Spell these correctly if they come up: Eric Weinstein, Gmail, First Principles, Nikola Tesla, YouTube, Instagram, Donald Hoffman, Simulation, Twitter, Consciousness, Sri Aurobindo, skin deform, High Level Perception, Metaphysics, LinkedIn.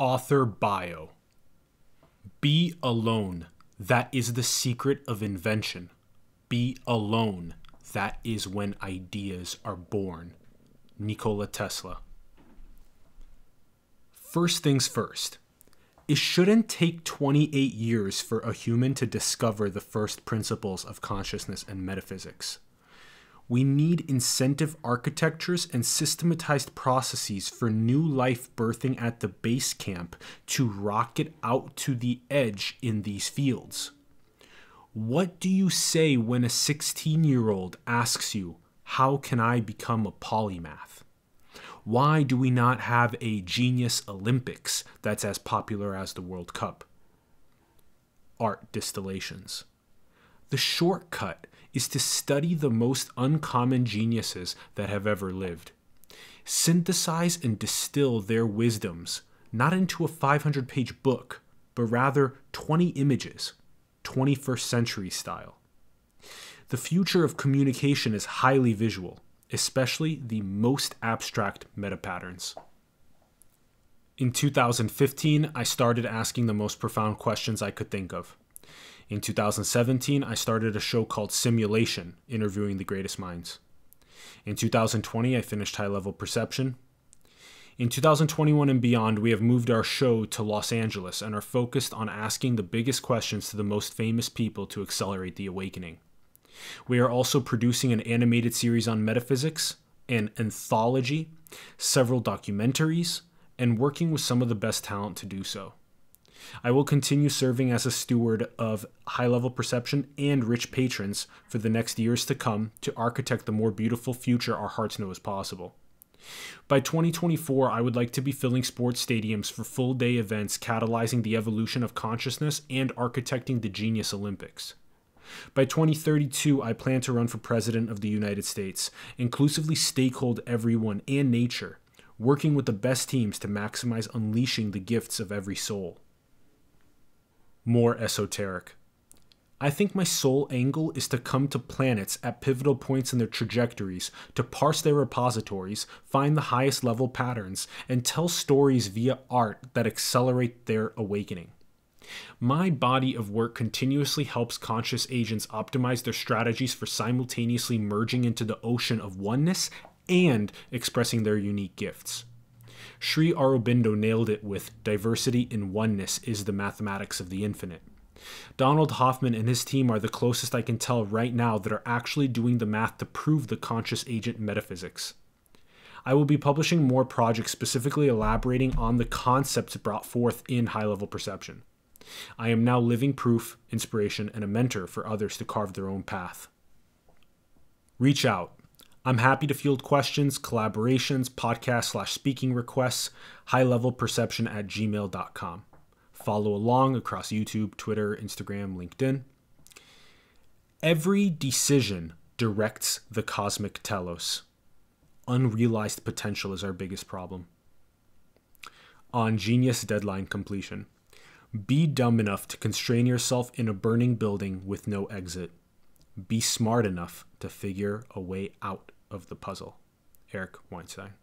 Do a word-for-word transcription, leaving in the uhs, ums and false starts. Author bio. Be alone. That is the secret of invention. Be alone. That is when ideas are born. Nikola Tesla. First things first. It shouldn't take twenty-eight years for a human to discover the first principles of consciousness and metaphysics. We need incentive architectures and systematized processes for new life birthing at the base camp to rocket out to the edge in these fields. What do you say when a sixteen-year-old asks you, how can I become a polymath? Why do we not have a Genius Olympics that's as popular as the World Cup? Art distillations. The shortcut is to study the most uncommon geniuses that have ever lived. Synthesize and distill their wisdoms, not into a five hundred page book, but rather twenty images, twenty-first century style. The future of communication is highly visual, especially the most abstract meta-patterns. In two thousand fifteen, I started asking the most profound questions I could think of. In two thousand seventeen, I started a show called Simulation, interviewing the greatest minds. In two thousand twenty, I finished High Level Perception. In two thousand twenty-one and beyond, we have moved our show to Los Angeles and are focused on asking the biggest questions to the most famous people to accelerate the awakening. We are also producing an animated series on metaphysics, an anthology, several documentaries, and working with some of the best talent to do so. I will continue serving as a steward of high-level perception and rich patrons for the next years to come to architect the more beautiful future our hearts know is possible. By twenty twenty-four, I would like to be filling sports stadiums for full-day events catalyzing the evolution of consciousness and architecting the Genius Olympics. By twenty thirty-two, I plan to run for President of the United States, inclusively stakehold everyone and nature, working with the best teams to maximize unleashing the gifts of every soul. More esoteric. I think my sole angle is to come to planets at pivotal points in their trajectories, to parse their repositories, find the highest level patterns, and tell stories via art that accelerate their awakening. My body of work continuously helps conscious agents optimize their strategies for simultaneously merging into the ocean of oneness and expressing their unique gifts. Sri Aurobindo nailed it with diversity in oneness is the mathematics of the infinite. Donald Hoffman and his team are the closest I can tell right now that are actually doing the math to prove the conscious agent metaphysics. I will be publishing more projects specifically elaborating on the concepts brought forth in High Level Perception. I am now living proof, inspiration, and a mentor for others to carve their own path. Reach out. I'm happy to field questions, collaborations, podcast slash speaking requests, high level perception at gmail dot com. Follow along across YouTube, Twitter, Instagram, LinkedIn. Every decision directs the cosmic telos. Unrealized potential is our biggest problem. On Genius Deadline Completion. Be dumb enough to constrain yourself in a burning building with no exit. Be smart enough to figure a way out of the puzzle. Eric Weinstein.